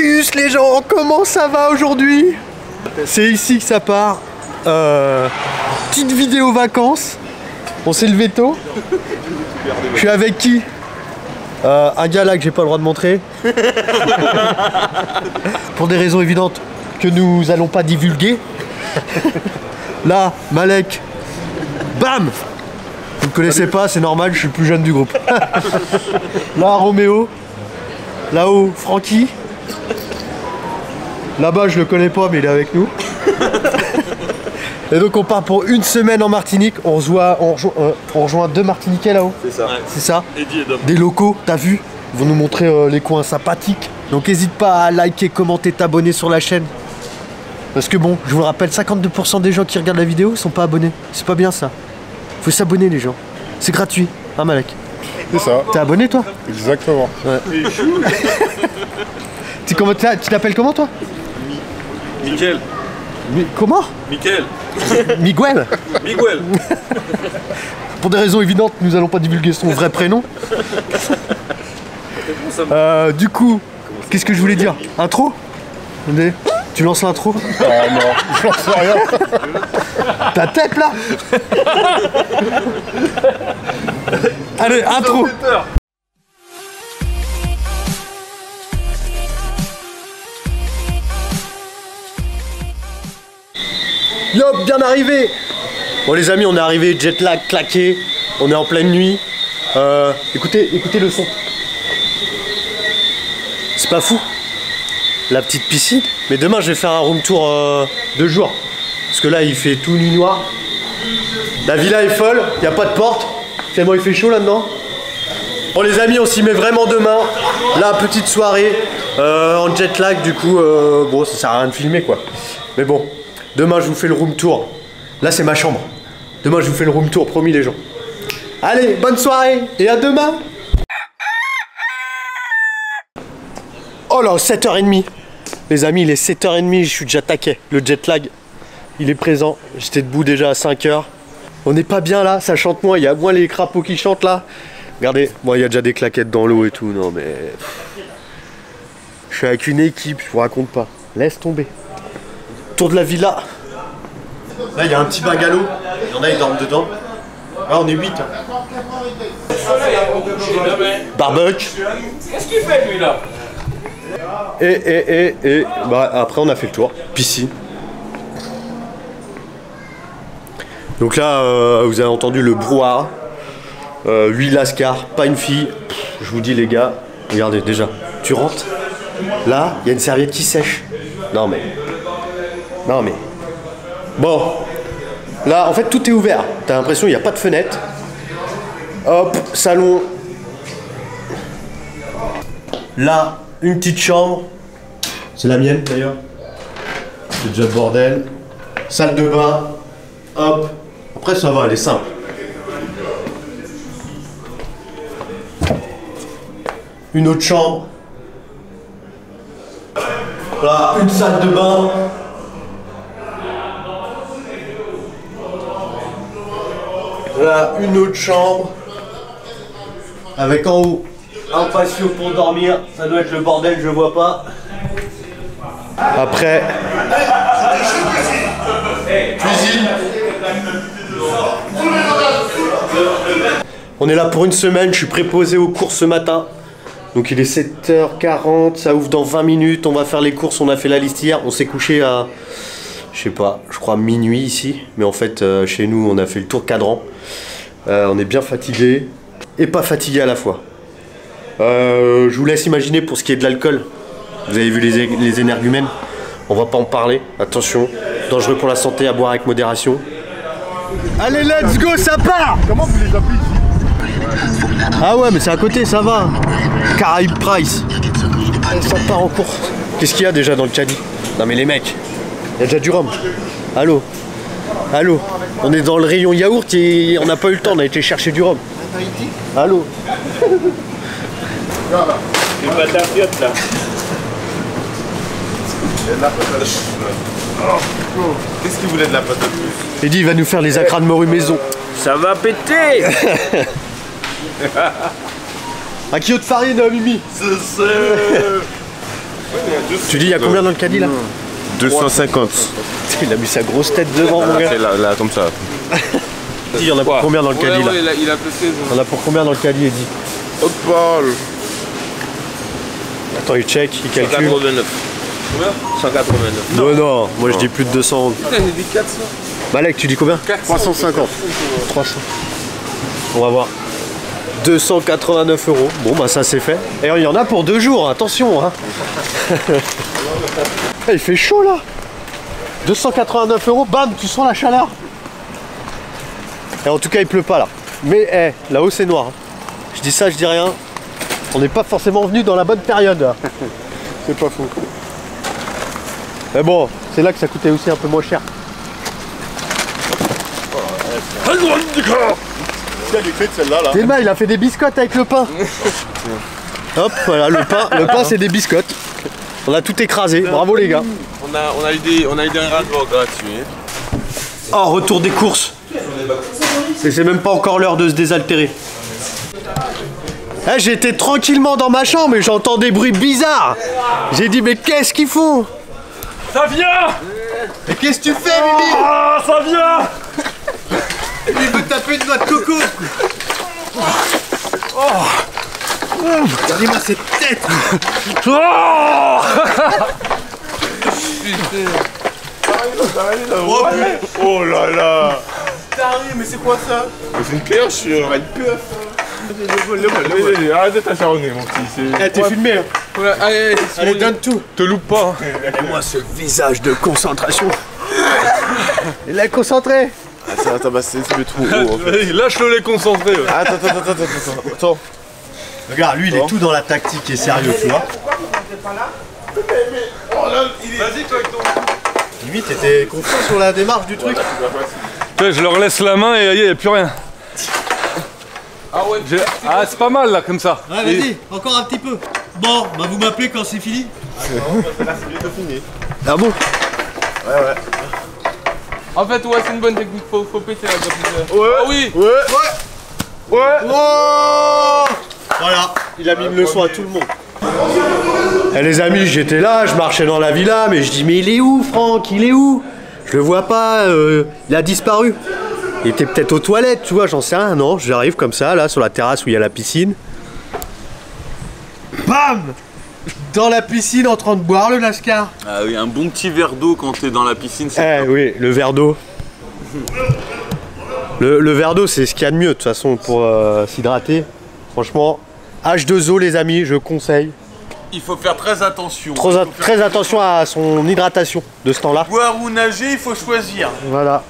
Tus les gens, comment ça va aujourd'hui? C'est ici que ça part. Petite vidéo vacances. On s'est levé tôt. Je suis avec qui? Un gars là que j'ai pas le droit de montrer. Pour des raisons évidentes que nous allons pas divulguer. Là, Malek. Bam! Vous me connaissez pas, c'est normal, je suis le plus jeune du groupe. Là, Roméo. Là-haut, Francky. Là-bas, je le connais pas, mais il est avec nous. Et donc, on part pour une semaine en Martinique. On rejoint deux Martiniquais là-haut. C'est ça. Ouais. C'est ça. Eddy et Dom. Des locaux, t'as vu? Ils vont nous montrer les coins sympathiques. Donc, n'hésite pas à liker, commenter, t'abonner sur la chaîne. Parce que bon, je vous le rappelle, 52% des gens qui regardent la vidéo sont pas abonnés. C'est pas bien ça. Faut s'abonner, les gens. C'est gratuit, hein, Malek? C'est ça. T'es abonné, toi? Exactement. Ouais. Tu t'appelles comment, toi? Miguel. Comment? Miguel. Miguel. Miguel. Pour des raisons évidentes, nous allons pas divulguer son vrai prénom. Du coup, qu'est-ce que je voulais dire? Intro? Attendez. Tu lances l'intro? Ah non, je lance rien. Ta tête là. Allez, intro. Yop, bien arrivé. Bon les amis, on est arrivé, jet lag claqué. On est en pleine nuit. Écoutez le son. C'est pas fou? La petite piscine, mais demain je vais faire un room tour de jour parce que là il fait tout nu noir. La villa est folle, il n'y a pas de porte. Tellement il fait chaud là-dedans. Bon les amis, on s'y met vraiment demain. La petite soirée en jet lag, du coup bon ça sert à rien de filmer quoi. Mais bon, demain je vous fais le room tour. Là c'est ma chambre. Demain je vous fais le room tour, promis les gens. Allez, bonne soirée et à demain. Oh là, 7h30. Les amis, il est 7h30, je suis déjà taquet. Le jet lag, il est présent. J'étais debout déjà à 5h. On n'est pas bien là, ça chante moins. Il y a moins les crapauds qui chantent là. Regardez, moi bon, il y a déjà des claquettes dans l'eau et tout. Non mais... Je suis avec une équipe, je vous raconte pas. Laisse tomber. Tour de la villa. Là, il y a un petit bungalow. Il y en a, ils dorment dedans. Là, on est 8. Hein. Barbecue. Qu'est-ce qu'il fait lui là? Et bah, après on a fait le tour, piscine. Donc là vous avez entendu le brouhaha, 8 lascars, pas une fille. Pff, je vous dis les gars, regardez déjà, tu rentres, là il y a une serviette qui sèche. Non mais, bon, là en fait tout est ouvert, t'as l'impression il n'y a pas de fenêtre. Hop, salon. Là, une petite chambre, c'est la mienne d'ailleurs, c'est déjà le bordel, salle de bain, hop, après ça va, elle est simple. Une autre chambre, voilà, une salle de bain. Voilà, une autre chambre, avec en haut. Un patio pour dormir, ça doit être le bordel, je vois pas. Après... Cuisine. On est là pour une semaine, je suis préposé aux courses ce matin. Donc il est 7h40, ça ouvre dans 20 minutes, on va faire les courses, on a fait la liste hier, on s'est couché à... Je sais pas, je crois minuit ici. Mais en fait, chez nous, on a fait le tour cadran. On est bien fatigué et pas fatigué à la fois. Je vous laisse imaginer pour ce qui est de l'alcool. Vous avez vu les énergumènes. On va pas en parler. Attention, dangereux pour la santé, à boire avec modération. Allez, let's go, ça part. Comment vous les appelez ici? Ah ouais, mais c'est à côté, ça va. Caraïbe Price. Ça part en course. Qu'est-ce qu'il y a déjà dans le caddie? Non mais les mecs, il y a déjà du rhum. Allô? Allô? On est dans le rayon yaourt et on n'a pas eu le temps, on a été chercher du rhum. Allô? Une pâte à fiottes là. Qu'est-ce qu'il voulait de la pâte à fiottes? Eddy, il va nous faire les acras de morue maison. Ça va péter. Un kilo de farine, Mimi. C'est ça. Tu dis, il y a combien dans le caddie, là? 250. Il a mis sa grosse tête devant, mon gars. Là, comme ça. Il y en a pour combien dans le caddie, là? Il a pesé. Il y en a pour combien dans le caddie, Eddy? Hop, attends, il check, il calcule. 189. Combien? 189. Non, non, moi je dis plus de 200. Putain, j'ai dit 400. Malek, tu dis combien? 350. 300. On va voir. 289 euros. Bon, bah ça c'est fait. Et il y en a pour 2 jours, attention. Hein. Il fait chaud là. 289 euros, bam, tu sens la chaleur. Et en tout cas, il pleut pas là. Mais eh, là-haut c'est noir. Hein. Je dis ça, je dis rien. On n'est pas forcément venu dans la bonne période. Là. C'est pas fou. Mais bon, c'est là que ça coûtait aussi un peu moins cher. Déma, il a fait des biscottes avec le pain. Hop, voilà, le pain c'est des biscottes. On a tout écrasé, bravo les gars. On a eu des radeaux gratuits. Oh, retour des courses. Et c'est même pas encore l'heure de se désaltérer. Hey, j'étais tranquillement dans ma chambre et j'entends des bruits bizarres. J'ai dit mais qu'est-ce qu'ils font? Ça vient! Mais qu'est-ce que tu fais, Mimi? Oh, ça vient! Il veut taper une noix de coco! Oh. Regardez-moi cette tête! Oh. Oh là là! T'arrives, mais c'est quoi ça? C'est une perche sur une pieuf! Allez, arrête de t'acharner mon petit. Eh, t'es filmé là. Ouais, allez, donne tout. Te loupe pas. Regardez-moi ce visage de concentration. Il est concentré. Attends, bah c'est le trou gros en fait. Lâche-le les concentrés. Attends. Regarde, lui il est tout dans la tactique et sérieux, tu vois. Vas-y toi avec ton... Limite, t'étais confiant sur la démarche du truc. Je leur laisse la main et il n'y a plus rien. Ah ouais, c'est pas mal là comme ça. Ouais, vas-y, encore un petit peu. Bon, bah vous m'appelez quand c'est fini. Là c'est bientôt fini. Ah bon? Ouais. En fait, ouais, c'est une bonne technique, faut péter la capuche. Ouais, oui. Ouais. Oh, voilà, il a mis une leçon à tout le monde. Eh les amis, j'étais là, je marchais dans la villa, mais je dis mais il est où Franck? Il est où? Je le vois pas, il a disparu. Il était peut-être aux toilettes, tu vois, j'en sais rien. Non, j'arrive comme ça, là, sur la terrasse où il y a la piscine. Bam! Dans la piscine, en train de boire le lascar. Ah oui, un bon petit verre d'eau quand t'es dans la piscine. Eh oui, le verre d'eau. Le verre d'eau, c'est ce qu'il y a de mieux, de toute façon, pour s'hydrater. Franchement, H2O, les amis, je conseille. Il faut faire très attention. Très attention à son hydratation de ce temps-là. Boire ou nager, il faut choisir. Voilà.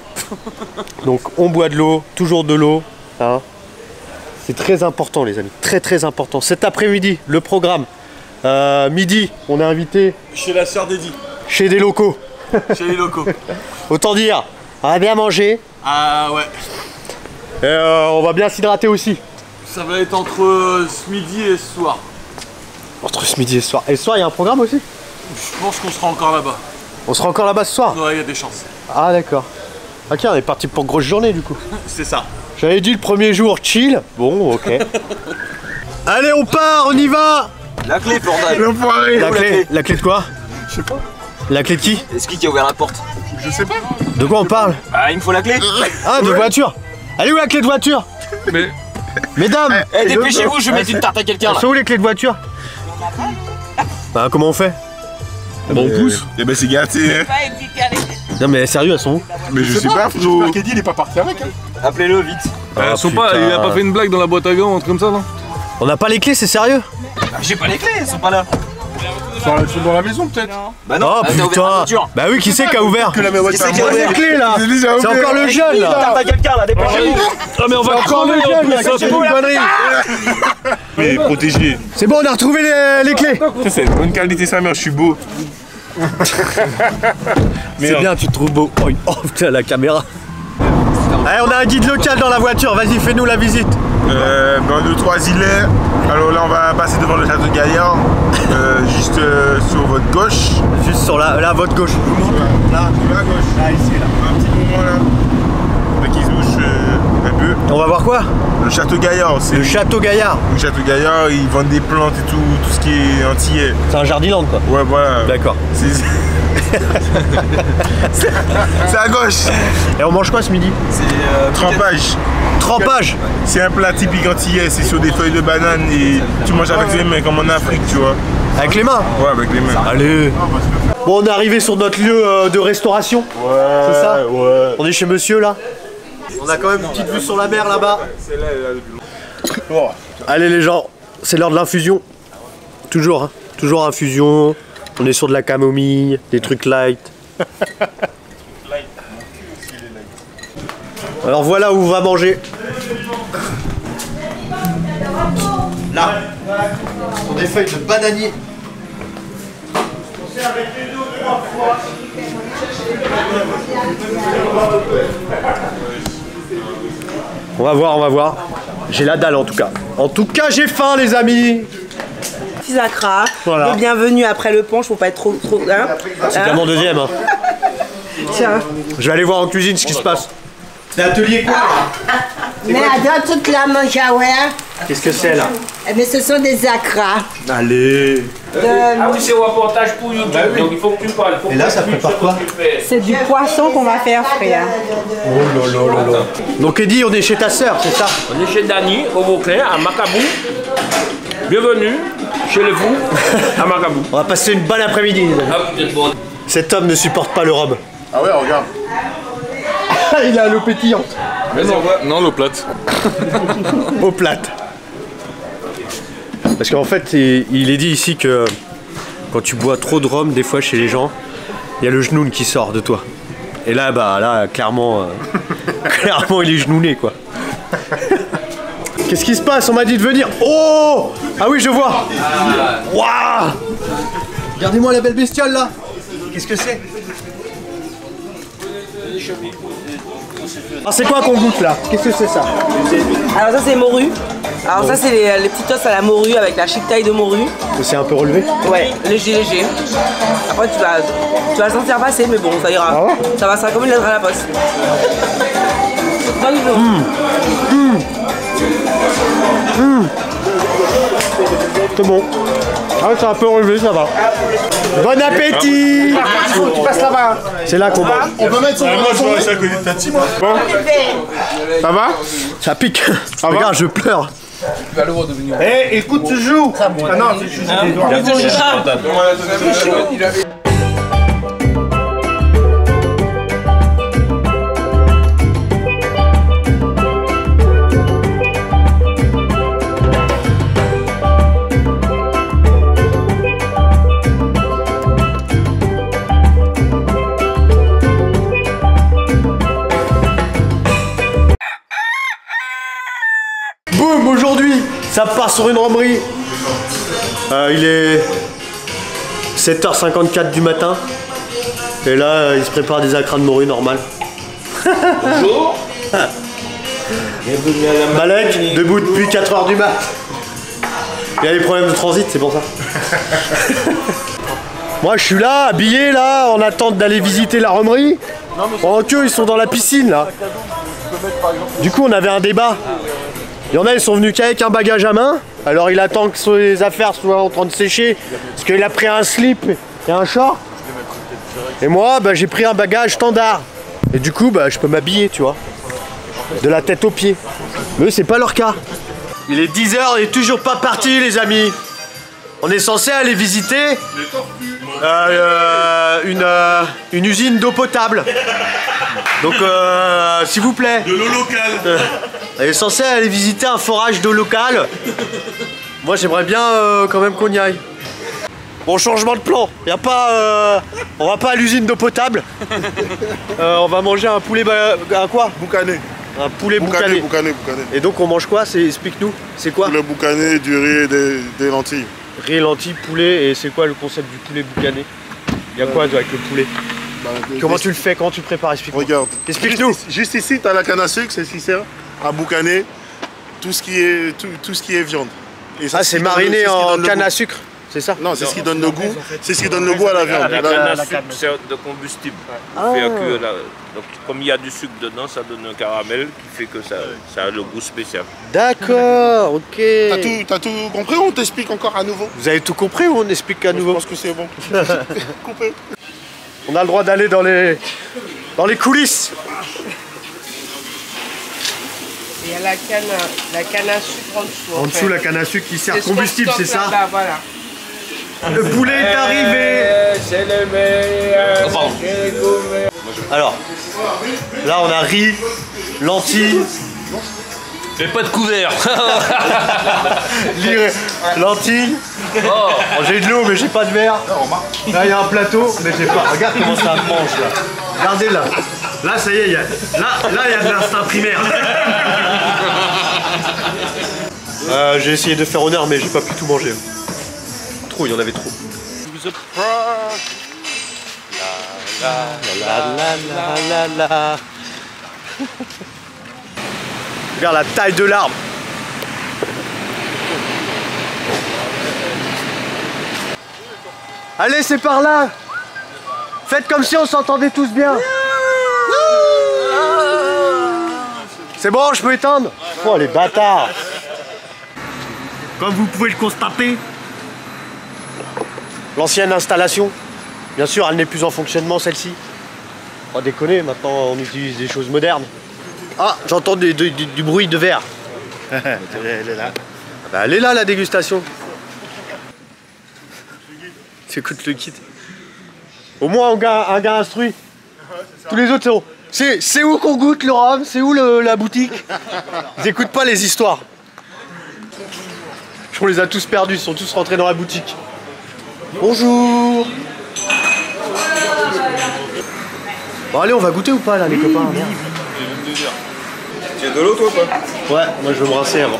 Donc on boit de l'eau, toujours de l'eau, hein. C'est très important les amis, très important. Cet après-midi, le programme, midi, on est invité... Chez la sœur d'Eddy. Chez des locaux. Chez les locaux. Autant dire, on va bien manger. Ah ouais. Et on va bien s'hydrater aussi. Ça va être entre ce midi et ce soir. Entre ce midi et ce soir. Et ce soir, il y a un programme aussi? Je pense qu'on sera encore là-bas. On sera encore là-bas ce soir? Ouais, il y a des chances. Ah d'accord. Ok, on est parti pour une grosse journée du coup. C'est ça. J'avais dit le premier jour chill. Bon, ok. Allez, on part, on y va. La clé, bordel. L'enfoiré. La clé de quoi? Je sais pas. La clé de qui? C'est qui a ouvert la porte? Je sais pas. De quoi on parle? Bah, il me faut la clé. Ah, de voiture. Allez, où la clé de voiture? Mais... Mesdames, dépêchez-vous, je vais mettre une tarte à quelqu'un là. C'est où les clés de voiture? Bah, comment on fait? Bah, on pousse. Et bah, c'est gâté. Non mais sérieux, elles sont où? Mais je sais pas, frérot. J'espère qu'Eddy il est pas parti avec. Appelez-le vite. Elles sont pas, il a pas fait une blague dans la boîte à gants, un truc comme ça non? On n'a pas les clés, c'est sérieux? Bah, j'ai pas les clés, elles sont pas là. Elles sont dans la maison peut-être. Bah non, oh putain. Bah oui, qui c'est qui a ouvert? Qui c'est qui a les clés là? C'est encore le jeune là. T'as pas quelqu'un là, dépêchez-vous. Non mais on va encore le jeune là, c'est une connerie. Mais protégé. C'est bon, on a retrouvé les clés. C'est une bonne qualité sa mère, je suis beau. C'est bien, tu te trouves beau. Oh putain, la caméra. Allez, on a un guide local dans la voiture, vas-y, fais-nous la visite. Ben, 2-3 îlets. Alors là, on va passer devant le château Gaillard. Juste sur votre gauche. Juste sur la votre gauche. Là, à gauche. Là, ici, là. Un petit moment là. Là qui se bouge. un peu. On va voir quoi? Le Château Gaillard. Le Château Gaillard. Le Château Gaillard, ils vendent des plantes et tout, tout ce qui est antillais. C'est un jardinland quoi. Ouais, voilà. D'accord. C'est à gauche. Et on mange quoi ce midi? C'est trempage. Trempage. C'est un plat typique antillais, c'est sur des feuilles de banane et tu manges avec les mains comme en Afrique, tu vois. Avec les mains? Ouais, avec les mains. Allez. Bon, on est arrivé sur notre lieu de restauration. Ouais. C'est ça? Ouais. On est chez monsieur là. On a quand même une petite vue sur la mer là-bas. Allez les gens, c'est l'heure de l'infusion. Toujours, hein. Toujours infusion. On est sur de la camomille, des trucs light. Alors voilà où on va manger. Là, sur des feuilles de bananier. On va voir, on va voir. J'ai la dalle en tout cas. En tout cas, j'ai faim les amis. Acra, voilà. Bienvenue après le punch, faut pas être trop. Hein, c'est hein mon deuxième. Hein. Tiens. Je vais aller voir en cuisine ce qui se passe. C'est l'atelier quoi? Mais adore toute la manjaouère. Qu'est-ce que c'est là? Eh bien, ce sont des acras. Allez. Ah oui, c'est au reportage pour YouTube, bah oui. Donc il faut que tu parles. Et là, ça prépare quoi? C'est du poisson qu'on va faire frère. Oh là là là là. Donc Eddy, on est chez ta soeur, c'est ça? On est chez Dani, au Vauclair, à Macabou. Bienvenue chez le fou à Macabou. On va passer une bonne après-midi. Cet homme ne supporte pas le rhum. Ah ouais, regarde. Il a l'eau pétillante. Mais non, non l'eau plate. Eau plate. Parce qu'en fait, il est dit ici que quand tu bois trop de rhum, des fois chez les gens, il y a le genoune qui sort de toi. Et là, bah là, clairement, clairement, il est genouné quoi. Qu'est-ce qui se passe? On m'a dit de venir. Oh! Ah oui, je vois. Waouh! Regardez-moi la belle bestiole là. Qu'est-ce que c'est? Alors c'est quoi qu'on goûte là? Qu'est-ce que c'est ça? Alors ça c'est morue. Alors ça c'est les petits toasts à la morue avec la chic taille de morue. C'est un peu relevé? Ouais, léger, léger. Après tu vas le sentir passer mais bon ça ira. Ah ouais? Ça va, ça va comme une lettre à la poste. Mmh. Mmh. Mmh. C'est bon. Ah c'est un peu relevé, ça va. Bon appétit. Tu passes là-bas. C'est là qu'on va. On peut mettre son moi. Ça va? Ça pique. Regarde, je pleure. Eh, écoute, tu joues. Ah non, tu joues. Ça part sur une romerie. Il est 7h54 du matin. Et là, il se prépare des acras de morue normal. Bonjour. Malek, debout depuis 4h du mat. Il y a des problèmes de transit, c'est pour ça. Moi, je suis là, habillé là, en attente d'aller visiter la romerie. Pendant qu'eux, ils sont dans la piscine là. Du coup, on avait un débat. Il y en a, ils sont venus qu'avec un bagage à main. Alors il attend que ses affaires soient en train de sécher, parce qu'il a pris un slip et un short. Et moi, bah, j'ai pris un bagage standard. Et du coup, bah, je peux m'habiller, tu vois. De la tête aux pieds. Mais eux, c'est pas leur cas. Il est 10h, on est toujours pas parti, les amis. On est censé aller visiter une usine d'eau potable. Donc, s'il vous plaît. De l'eau locale. Elle est censée aller visiter un forage d'eau locale. Moi, j'aimerais bien quand même qu'on y aille. Bon, changement de plan. Y a pas, on va pas à l'usine d'eau potable. On va manger un poulet... un quoi? Boucané. Un poulet boucané. Et donc, on mange quoi? Explique-nous. C'est quoi? Poulet boucané, du riz et des lentilles. Riz, lentilles, poulet. Et c'est quoi le concept du poulet boucané? Y a quoi avec le poulet? Bah, comment tu le fais? Comment tu le prépares? Explique-nous. Regarde. Explique-nous. Juste ici, t'as la canne à sucre, c'est ce qui sert à boucaner tout ce qui est viande. Et ça, c'est mariné en canne à sucre. C'est ça? Non, c'est ce qui donne le goût. C'est ce qui donne le goût à la viande. Avec la sucre, c'est de combustible. Ah. Donc, comme il y a du sucre dedans, ça donne un caramel qui fait que ça a le goût spécial. D'accord, ok. T'as tout compris ou on t'explique encore à nouveau? Vous avez tout compris ou on explique à nouveau? Je pense que c'est bon. Compris. On a le droit d'aller dans les coulisses. Il y a la canne à sucre en dessous. En dessous, la canne à sucre qui sert combustible, c'est ça? Là, voilà. Le poulet est arrivé. C'est le meilleur. Bon. Alors, là on a riz, lentilles. Mais pas de couvert. Lentilles. Oh. Bon, j'ai de l'eau mais j'ai pas de verre. Là il y a un plateau mais j'ai pas. Regarde comment ça mange là. Regardez là. Là ça y est, là il y a de l'instinct primaire. J'ai essayé de faire honneur mais j'ai pas pu tout manger. Il y en avait trop. Regarde la taille de l'arbre. Allez, c'est par là. Faites comme si on s'entendait tous bien. C'est bon, je peux éteindre. Oh, les bâtards. Comme vous pouvez le constater, l'ancienne installation, bien sûr, elle n'est plus en fonctionnement, celle-ci. Pas déconner, maintenant on utilise des choses modernes. Ah, j'entends du bruit de verre. Elle est là. Ah bah, elle est là, la dégustation. Tu écoutes le guide. Au moins, un gars instruit. Tous les autres, c'est où qu'on goûte le rhum, c'est où la boutique. Ils n'écoutent pas les histoires. Je crois qu'on les a tous perdus, ils sont tous rentrés dans la boutique. Bonjour. Bon allez, on va goûter ou pas là les copains? Tu as de l'eau toi ou pas? Ouais, moi je vais me rincer avant.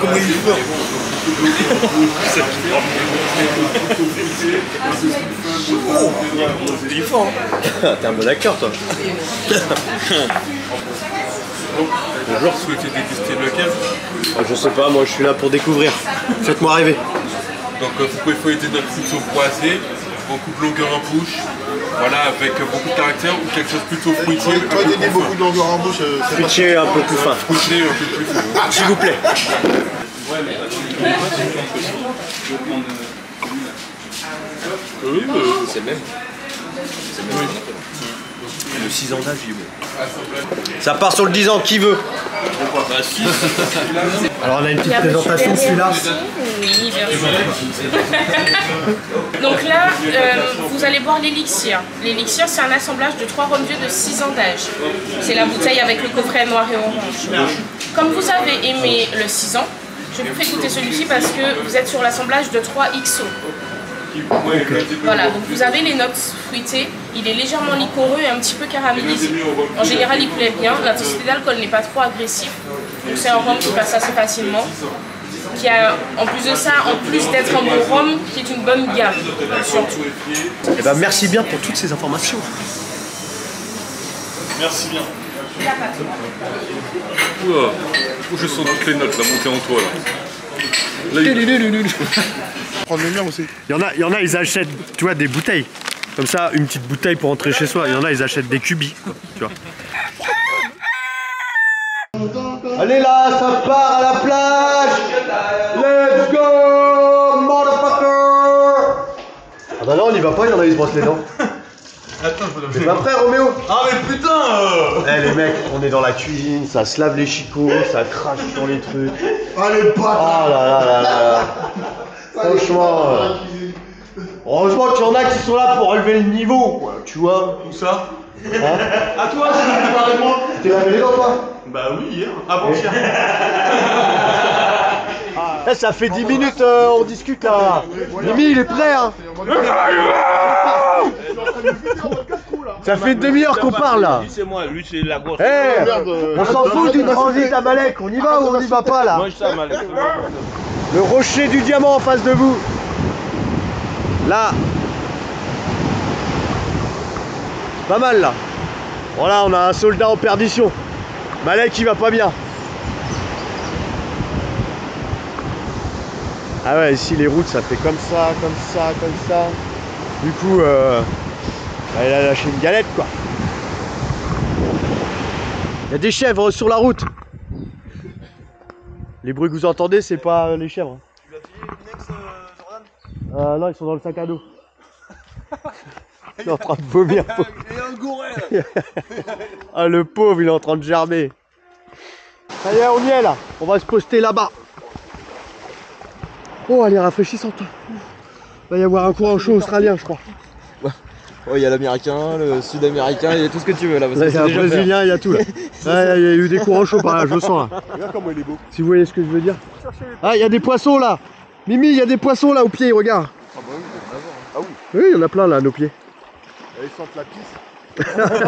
Comment il est fort. Oh. Il est fort. T'es un bon acteur toi. Bonjour, souhaitez déguster lequel? Je sais pas, moi je suis là pour découvrir. Faites-moi rêver. Donc vous pouvez feuilleter notre plutôt poissé, beaucoup de longueur en bouche, voilà, avec beaucoup de caractère ou quelque chose plutôt fruitier. Toi, il y a beaucoup de longueur en bouche, fruitier un peu plus fin. Fruitier un peu plus fin. S'il vous plaît. Oui, c'est le même. C'est le même. Le 6 ans d'âge, ça part sur le 10 ans, qui veut? Alors on a une petite présentation, celui-là. Donc là, vous allez boire l'élixir. L'élixir, c'est un assemblage de 3 rhums vieux de 6 ans d'âge. C'est la bouteille avec le coffret noir et orange. Comme vous avez aimé le 6 ans, je vous fais goûter celui-ci parce que vous êtes sur l'assemblage de 3 XO. Okay. Voilà, donc vous avez les notes fruitées, il est légèrement liquoreux et un petit peu caramélisé. En général, il plaît bien, l'intensité d'alcool n'est pas trop agressive, donc c'est un rhum qui passe assez facilement. Qui a, en plus de ça, en plus d'être un bon rhum, qui est une bonne gamme, surtout. Eh ben, merci bien pour toutes ces informations. Merci bien. Ouah, je sens toutes les notes, la montée en toi là. Prendre le mien aussi. Il y en a, ils achètent, tu vois, des bouteilles. Comme ça, une petite bouteille pour rentrer chez soi. Il y en a, ils achètent des cubis, quoi, tu vois. Allez là, ça part à la plage. Let's go, motherfucker. Ah bah non, on y va pas, il y en a, ils se brossent les dents. Attends, je vais après, Roméo. Ah mais putain hey, les mecs, on est dans la cuisine, ça se lave les chicots, ça crache sur les trucs. Ah les potes. Ah là. Franchement, heureusement qu'il y en a qui sont là pour relever le niveau, quoi, tu vois. Où ça? Hein? À toi, si tu veux parler de moi. T'es lavé les dents, toi? Bah oui, hier, avant-hier. Eh, ça fait 10 minutes, on discute là. Mimi, il est prêt, hein. Ça fait une demi-heure qu'on parle là. C'est moi, lui c'est la grosse. On s'en fout du transit à Malek, on y va ou on y va pas là? Le rocher du diamant en face de vous. Là. Pas mal là. Voilà, on a un soldat en perdition. Malek il va pas bien. Ah ouais, ici les routes ça fait comme ça, comme ça, comme ça. Du coup, il a lâché une galette quoi. Il y a des chèvres sur la route. Les bruits que vous entendez, c'est pas les chèvres. Tu l'as filé une ex Jordan? Non, ils sont dans le sac à dos. Il est en train de vomir. Il est engouré là. Ah le pauvre, il est en train de germer. Ça y est, on y est là. On va se poster là-bas. Oh, elle est rafraîchissante. Il va y avoir un courant chaud australien, je crois. Oh, il y a l'américain, le sud-américain, il y a tout ce que tu veux là. Parce là il y a le brésilien, il y a tout là. Il y a eu des courants chauds par là, je le sens là. Regarde comment il est beau. Si vous voyez ce que je veux dire. Ah, il y a des poissons là. Mimi, il y a des poissons là au pied, regarde. Ah, bah oui, ah oui. Oui, il y en a plein là à nos pieds. Ils sentent la pisse.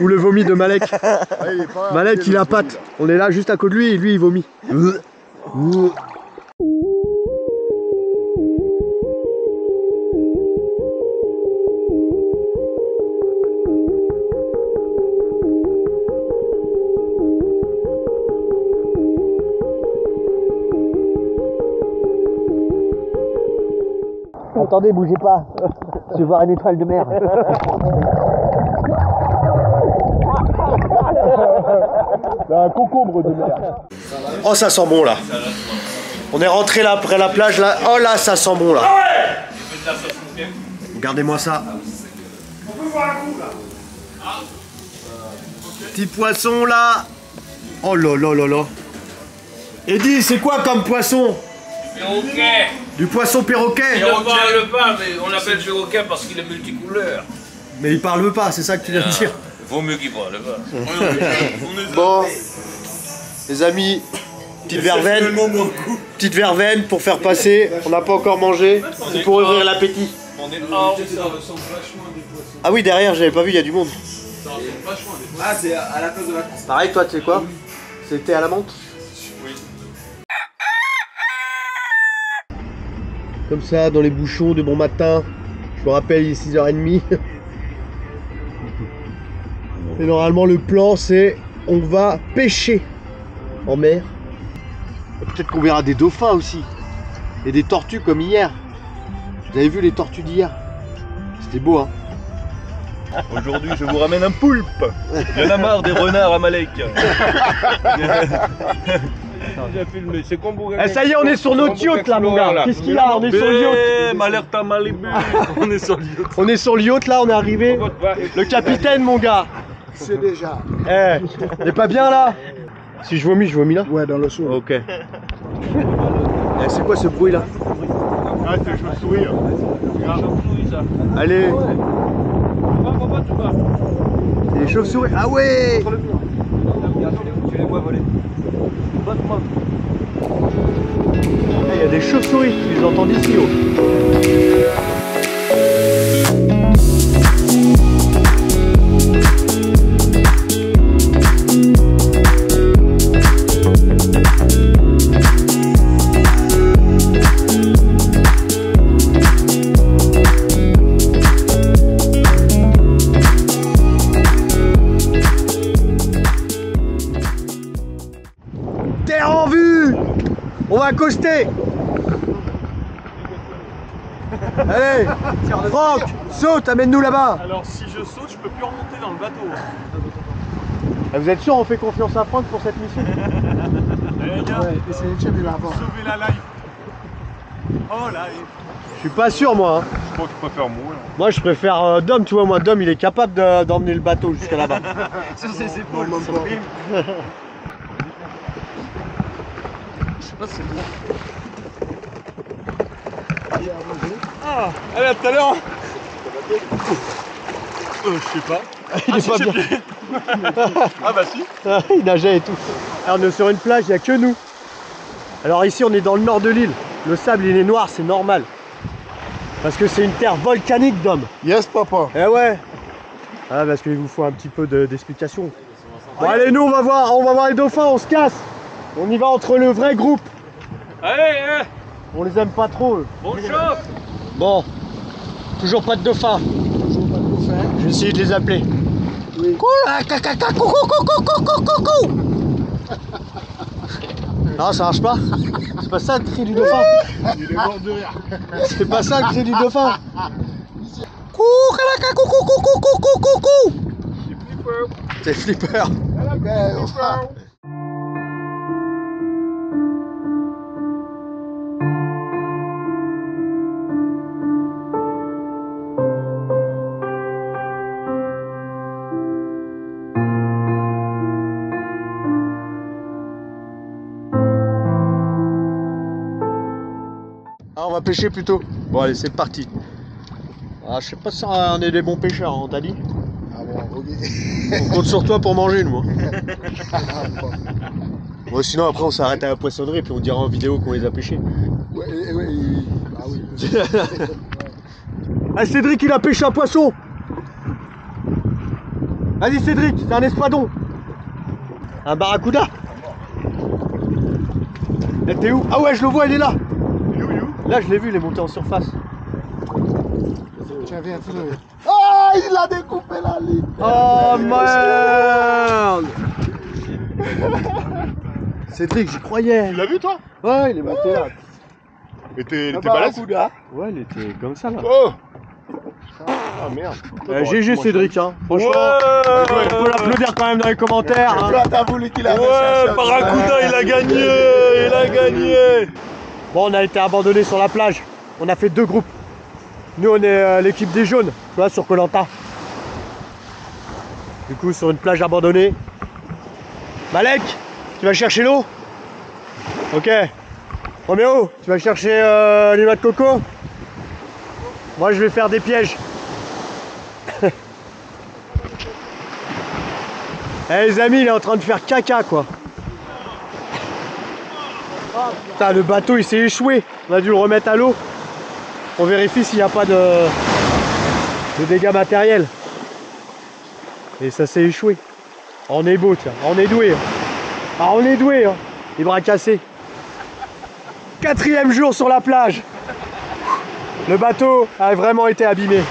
Ou le vomi de Malek. Ah, il est pas Malek, il a patte. Là. On est là juste à côté de lui et lui, il vomit. Attendez, bougez pas, je vais voir une étoile de mer. Un concombre de mer. Oh, ça sent bon là. On est rentré là après la plage là. Oh là, ça sent bon là. Regardez-moi ça. Petit poisson là. Oh là là là là. Eddy, c'est quoi comme poisson? Perroquet. Du poisson perroquet. Il ne parle pas, mais on l'appelle perroquet parce qu'il est multicouleur. Mais il parle pas, c'est ça que tu viens de dire. Vaut mieux qu'il parle pas. Bon, les amis, petite verveine pour faire passer. On n'a pas encore mangé, c'est pour ouvrir l'appétit. Ah oui, derrière, j'avais pas vu, il y a du monde. Ah, c'est à la place de la. Pareil, toi, tu sais quoi? C'était à la menthe. Comme ça, dans les bouchons de bon matin. Je me rappelle, il est 6h30. Et normalement, le plan, c'est on va pêcher en mer. Peut-être qu'on verra des dauphins aussi. Et des tortues comme hier. Vous avez vu les tortues d'hier? C'était beau, hein? Aujourd'hui, je vous ramène un poulpe. Il y en a marre des renards à Malek. C'est eh, ça y est, on est sur nos yachts là, mon gars. Qu'est-ce qu'il a? On est sur le yacht. On est sur le yacht. On est sur le yacht là, on est arrivé. Le capitaine, mon gars. C'est déjà. Eh, on est pas bien là? Si je vomis, je vomis là? Ouais, dans le saut. Ok. Eh, c'est quoi ce bruit là? Arrête, je veux sourire. Allez. C'est les chauves-souris. Ah ouais! Tu les vois voler. Il y a des chauves-souris, tu les entends d'ici haut. Accosté. Allez, Franck, saute, amène-nous là-bas. Alors si je saute, je peux plus remonter dans le bateau. Ah, vous êtes sûr, on fait confiance à Franck pour cette mission? Allez, gars, ouais, essayez de sauver la life. Oh là, je suis pas sûr moi. Hein. Je crois que je préfère moi. Moi je préfère Dom, tu vois, moi Dom il est capable d'emmener le bateau jusqu'à là-bas. Sur ses épaules. Bon. Oh, c'est bien. Ah, allez, à tout à l'heure. Je sais pas. Il est pas bien. Ah bah si. Il nageait et tout. Alors, on est sur une plage, il n'y a que nous. Alors ici, on est dans le nord de l'île. Le sable, il est noir, c'est normal. Parce que c'est une terre volcanique, Dom. Yes, papa. Eh ouais. Ah, parce qu'il vous faut un petit peu d'explication. Bon, allez, nous, on va voir les dauphins, on se casse. On y va entre le vrai groupe. Allez, allez. On les aime pas trop, eux. Bon choc. Bon. Toujours pas de dauphins. Toujours pas de dauphins. Je vais essayer de les appeler. Oui. Non, ça marche pas. C'est pas ça le cri du dauphin. Il est mort de rire. C'est pas ça le cri du dauphin. Coucou. C'est flipper. On va pêcher plutôt. Bon allez, c'est parti. Ah, je sais pas si on est des bons pêcheurs, hein, Dani. Ah bon, okay. On compte sur toi pour manger, nous. Bon, sinon après on s'arrête à la poissonnerie puis on dira en vidéo qu'on les a pêchés. Ouais. Ah oui. Ah, Cédric, il a pêché un poisson. Vas-y Cédric, c'est un espadon. Un barracuda. Là, t'es où? Ah ouais, je le vois, il est là. Là, je l'ai vu, il est monté en surface. Tu avais un feu. Ah, il a découpé la ligne. Oh merde. Cédric, j'y croyais. Tu l'as vu, toi? Ouais, il est monté là. Mais t'es balèze? Ouais, il était comme ça, là. Oh. Ah merde. GG Cédric, hein. Franchement, il faut l'applaudir quand même dans les commentaires. Ouais, Barracuda, il a gagné. Il a gagné. Bon, on a été abandonnés sur la plage, on a fait deux groupes. Nous, on est l'équipe des jaunes, tu vois, sur Colanta. Du coup, sur une plage abandonnée. Malek, tu vas chercher l'eau? Ok. Roméo, tu vas chercher les noix de coco? Moi, je vais faire des pièges. Eh, les amis, il est en train de faire caca, quoi. Putain, le bateau il s'est échoué, on a dû le remettre à l'eau. On vérifie s'il n'y a pas de dégâts matériels. Et ça s'est échoué. On est beau, tiens, on est doué. Ah, on est doué, hein. Les bras cassés. Quatrième jour sur la plage. Le bateau a vraiment été abîmé. Là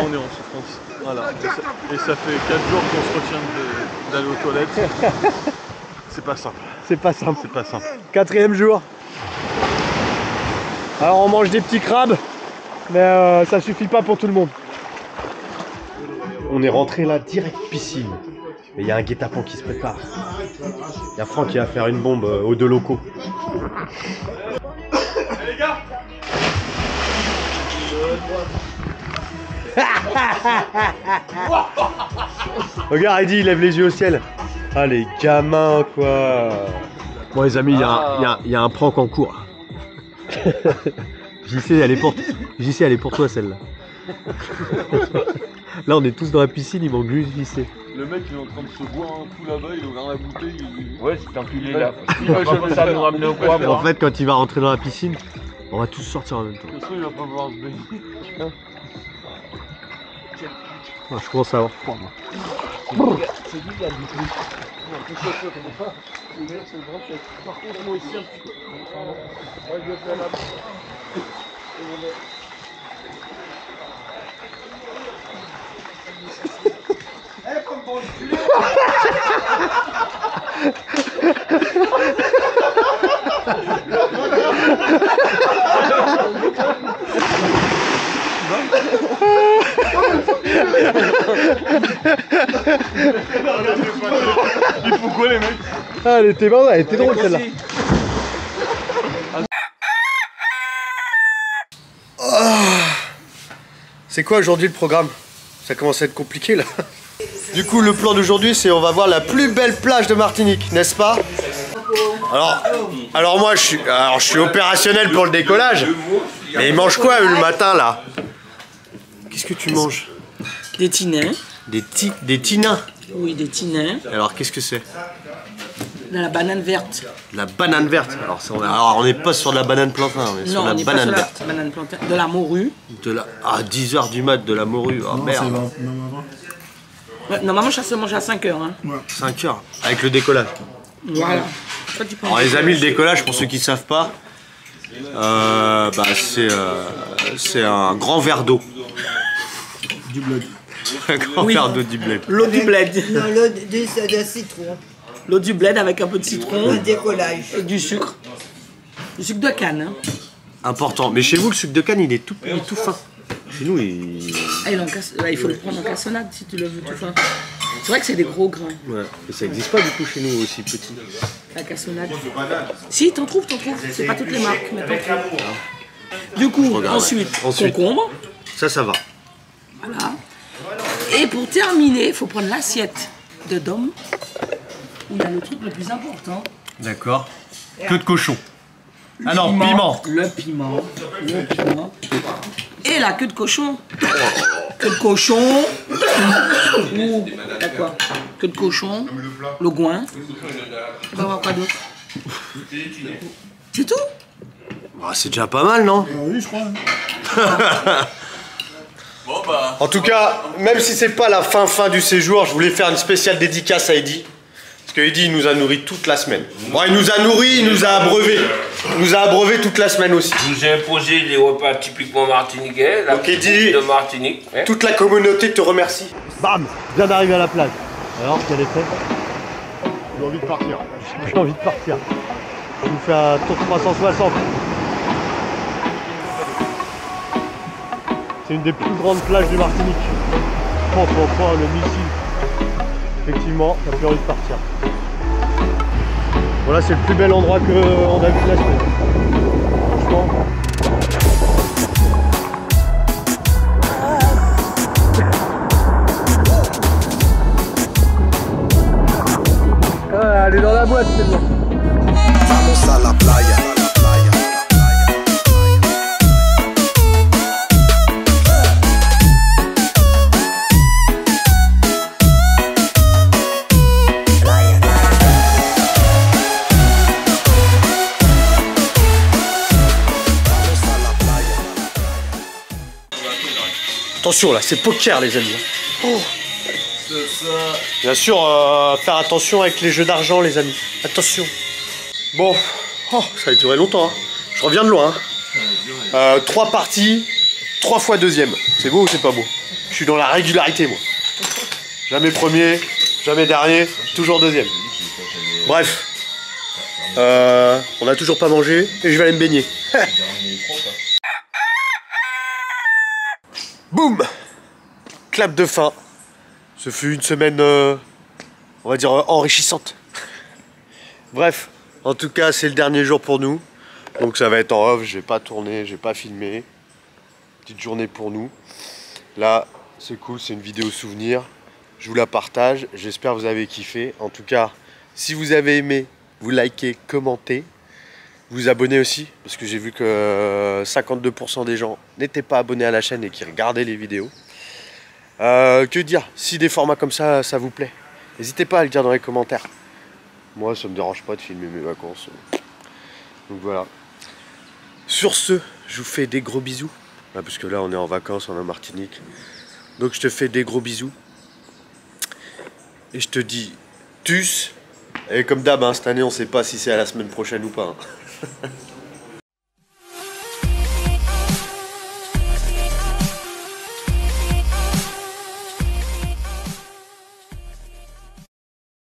on est en souffrance. Voilà. Et ça fait 4 jours qu'on se retient d'aller aux toilettes. C'est pas simple. C'est pas simple. C'est pas simple. Quatrième jour. Alors on mange des petits crabes, mais ça suffit pas pour tout le monde. On est rentré là direct piscine. Mais il y a un guet-apens qui se prépare. Il y a Franck qui va faire une bombe aux deux locaux. Allez les gars. Regarde, Eddy, il lève les yeux au ciel. Ah les gamins quoi. Bon les amis, il y a un prank en cours. JC, elle est pour toi celle-là. Là on est tous dans la piscine, il manque juste JC. Le mec il est en train de se boire un coup là-bas, il a ouvert la bouteille. Ouais, c'est un culé là. Il va pas nous ramener au coin. En fait quand il va rentrer dans la piscine, on va tous sortir en même temps. De toute façon il va pas pouvoir se baigner. Ah, je commence à avoir froid moi. C'est lui qui a du plus. Non, c'est chaud, ça ne pas. Le meilleur, c'est le grand tête. Par contre, moi aussi, un petit peu. Moi, je vais faire la main. Eh, comme dans le cul. Il faut quoi les mecs? Ah elle était marrante, elle était drôle celle-là. C'est quoi aujourd'hui le programme? Ça commence à être compliqué là. Du coup le plan d'aujourd'hui c'est on va voir la plus belle plage de Martinique, n'est-ce pas? Alors moi je suis opérationnel pour le décollage. Mais il mange quoi le matin là? Qu'est-ce que tu manges? Des tinins. Des tinins? Oui, des tinins. Alors, qu'est-ce que c'est? la banane verte. La banane verte. Alors, on n'est pas sur de la banane plantain, on est sur la banane verte. De la morue. À 10h du mat, de la morue. Ah merde. Normalement, ça se mange à 5h. Hein. Ouais. 5h, avec le décollage. Voilà. Alors, les amis, le décollage, pour ceux qui ne savent pas, c'est un grand verre d'eau. Du bled. Un grand verre d'eau du bled. L'eau du bled. Non, l'eau de citron. L'eau du bled avec un peu de citron. Le décollage. Et du sucre. Du sucre de canne. Hein. Important. Mais chez vous, le sucre de canne, il est tout, fin. Chez nous, il... Ah, il faut le prendre en cassonade si tu le veux tout fin. C'est vrai que c'est des gros grains. Ouais. Et ça n'existe pas du coup chez nous aussi petit. La cassonade. Si, t'en trouves. C'est pas toutes les marques, mais t'en trouves. Du coup, ensuite, concombre. Ça va. Voilà. Et pour terminer, il faut prendre l'assiette de Dom. Il y a le truc le plus important. D'accord. Queue de cochon. Ah non, piment. Le piment. Et la queue de cochon. Queue de cochon. D'accord. Queue de cochon. Le goin. On va voir quoi d'autre. C'est tout? Bah, c'est déjà pas mal, non? Oui, je crois. En tout cas, même si c'est pas la fin du séjour, je voulais faire une spéciale dédicace à Eddy. Parce que Eddy, il nous a nourris toute la semaine. Bon, il nous a nourris, il nous a abreuvés. Il nous a abreuvés toute la semaine aussi. Je vous ai imposé des repas typiquement martiniquais. Donc Eddy, de Martinique. Toute la communauté te remercie. Bam, viens d'arriver à la plage. Alors, quel effet? J'ai envie de partir. J'ai envie de partir. Je vous fais un tour 360. C'est une des plus grandes plages de Martinique. Le missile. Effectivement, ça fait envie de partir. Voilà, c'est le plus bel endroit qu'on a vu de la semaine. Franchement. Ah, elle est dans la boîte, c'est bon. Vamos à la playa. Attention là, c'est poker les amis. Oh. Bien sûr, faire attention avec les jeux d'argent les amis. Attention. Bon, oh, ça a duré longtemps. Hein. Je reviens de loin. Hein. 3 parties, 3 fois 2e. C'est beau ou c'est pas beau? Je suis dans la régularité moi. Jamais premier, jamais dernier, toujours 2e. Bref, on n'a toujours pas mangé et je vais aller me baigner. Boum! Clap de fin. Ce fut une semaine, on va dire, enrichissante. Bref, en tout cas, c'est le dernier jour pour nous. Donc ça va être en off, j'ai pas tourné, j'ai pas filmé. Petite journée pour nous. Là, c'est cool, c'est une vidéo souvenir. Je vous la partage, j'espère que vous avez kiffé. En tout cas, si vous avez aimé, vous likez, commentez. Vous abonnez aussi, parce que j'ai vu que 52% des gens n'étaient pas abonnés à la chaîne et qui regardaient les vidéos. Que dire, si des formats comme ça, ça vous plaît, n'hésitez pas à le dire dans les commentaires. Moi, ça me dérange pas de filmer mes vacances. Donc voilà. Sur ce, je vous fais des gros bisous. Parce que là, on est en vacances, on est en Martinique. Donc je te fais des gros bisous. Et je te dis, tchuss. Et comme d'hab, hein, cette année, on ne sait pas si c'est à la semaine prochaine ou pas. Hein.